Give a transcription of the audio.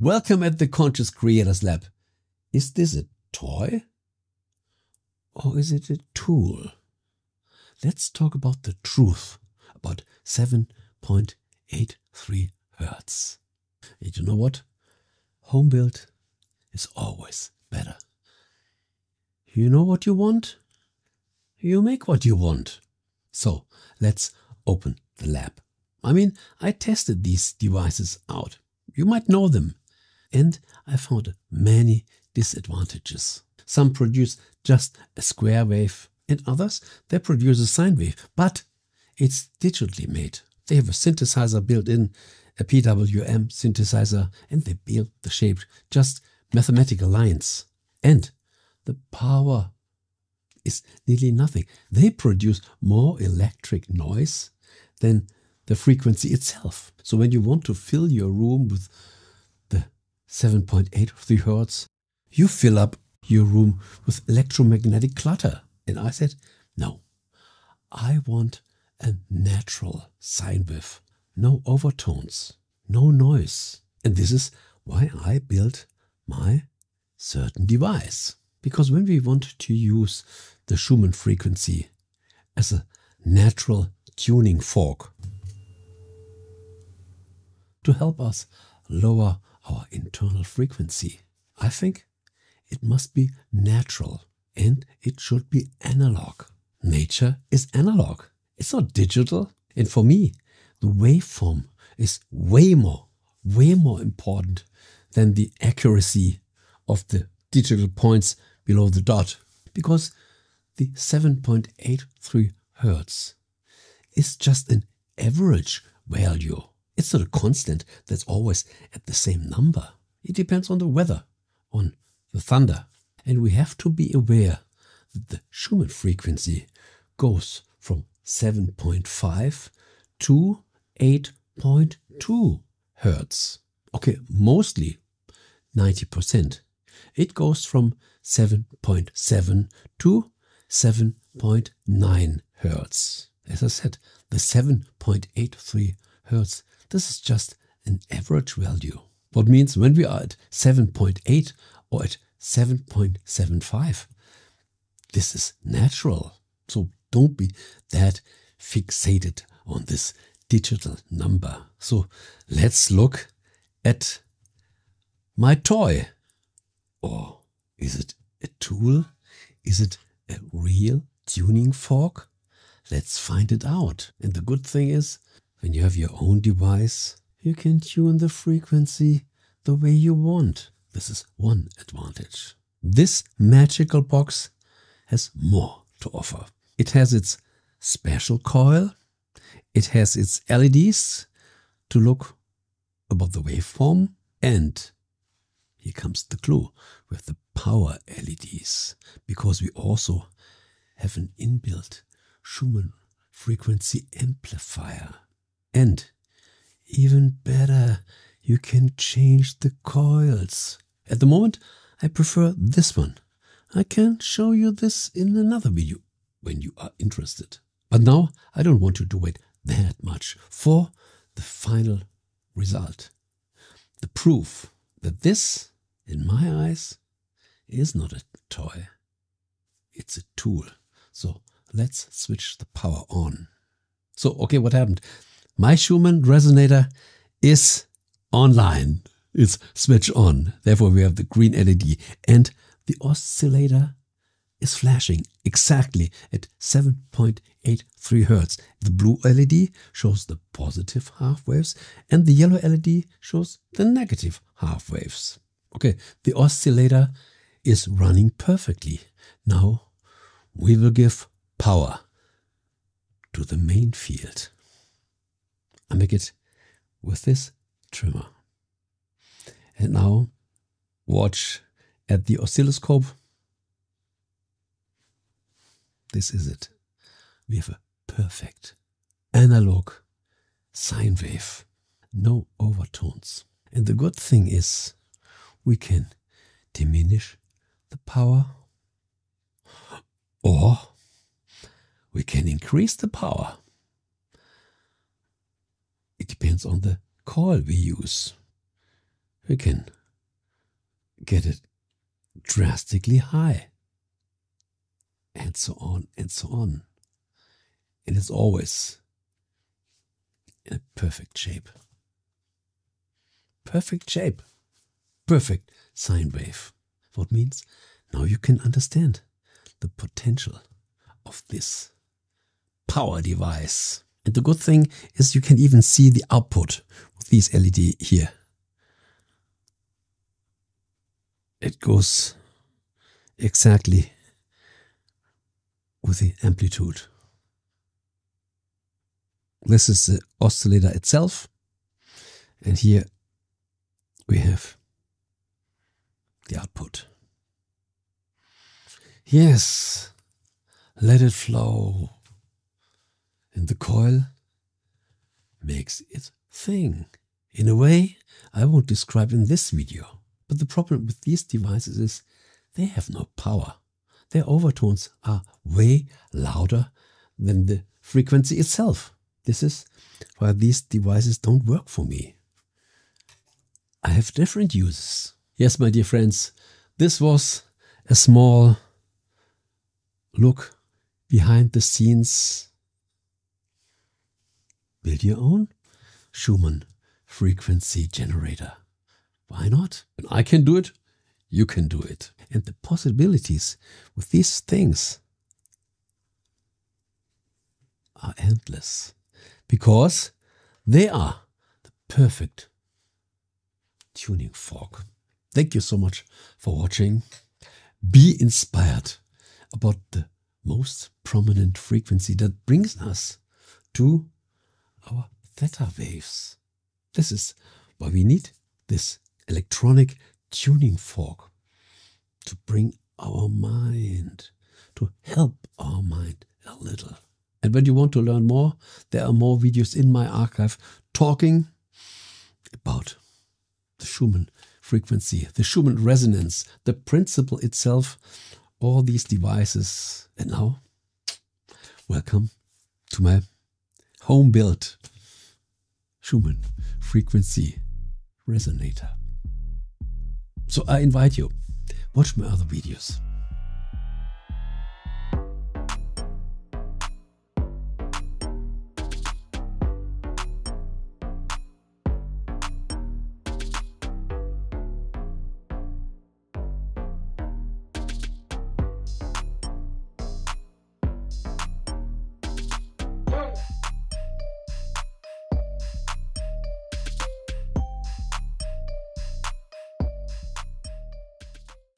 Welcome at the Conscious Creators Lab. Is this a toy? Or is it a tool? Let's talk about the truth about 7.83 Hertz. And you know what? Home built is always better. You know what you want? You make what you want. So let's open the lab. I mean, I tested these devices out. You might know them. And I found many disadvantages. Some produce just a square wave and others, they produce a sine wave, but it's digitally made. They have a synthesizer built in, a PWM synthesizer, and they build the shape, just mathematical lines. And the power is nearly nothing. They produce more electric noise than the frequency itself. So when you want to fill your room with the 7.83 Hertz, you fill up your room with electromagnetic clutter. And I said, no, I want a natural sine wave. No overtones, no noise. And this is why I built my certain device. Because when we want to use the Schumann frequency as a natural tuning fork to help us lower our internal frequency, I think it must be natural and it should be analog. Nature is analog. It's not digital. And for me, the waveform is way more important than the accuracy of the digital points below the dot. Because the 7.83 Hertz is just an average value. It's not a constant that's always at the same number. It depends on the weather, on the thunder. And we have to be aware that the Schumann frequency goes from 7.5 to 8.2 Hertz. Okay, mostly 90%. It goes from 7.7 to 7.9 Hertz. As I said, the 7.83 Hertz, this is just an average value. What means when we are at 7.8 or at 7.75, this is natural. So don't be that fixated on this digital number. So let's look at my toy. Or is it a tool? Is it a real tuning fork? Let's find it out. And the good thing is, when you have your own device, you can tune the frequency the way you want. This is one advantage. This magical box has more to offer. It has its special coil. It has its LEDs to look above the waveform. And here comes the clue with the power LEDs, because we also have an inbuilt Schumann frequency amplifier. And even better, you can change the coils. At the moment, I prefer this one. I can show you this in another video when you are interested. But now I don't want you to wait that much for the final result. The proof that this, in my eyes, is not a toy. It's a tool. So let's switch the power on. So, okay, what happened? My Schumann resonator is online. It's switched on. Therefore, we have the green LED and the oscillator is flashing exactly at 7.83 Hertz. The blue LED shows the positive half waves and the yellow LED shows the negative half waves. Okay, the oscillator is running perfectly. Now we will give power to the main field. I make it with this trimmer. And now watch at the oscilloscope. This is it. We have a perfect analog sine wave. No overtones. And the good thing is we can diminish the power or we can increase the power. It depends on the coil we use. we can get it drastically high, and so on and so on. It is always in a perfect shape. Perfect shape. Perfect sine wave. What means? Now you can understand the potential of this power device. And the good thing is you can even see the output with these LED here. It goes exactly with the amplitude. This is the oscillator itself, and here we have the output. Yes, let it flow. And the coil makes its thing. In a way I won't describe in this video. But the problem with these devices is they have no power. Their overtones are way louder than the frequency itself. This is why these devices don't work for me. I have different uses. Yes, my dear friends, this was a small look behind the scenes. Build your own Schumann frequency generator. Why not? When I can do it, you can do it. And the possibilities with these things are endless, because they are the perfect tuning fork. Thank you so much for watching. Be inspired about the most prominent frequency that brings us to our theta waves. This is why we need this electronic tuning fork, to bring our mind, to help our mind a little. And when you want to learn more, there are more videos in my archive talking about the Schumann frequency, the Schumann resonance, the principle itself, all these devices. And now, welcome to my home-built Schumann frequency resonator. So I invite you, watch my other videos.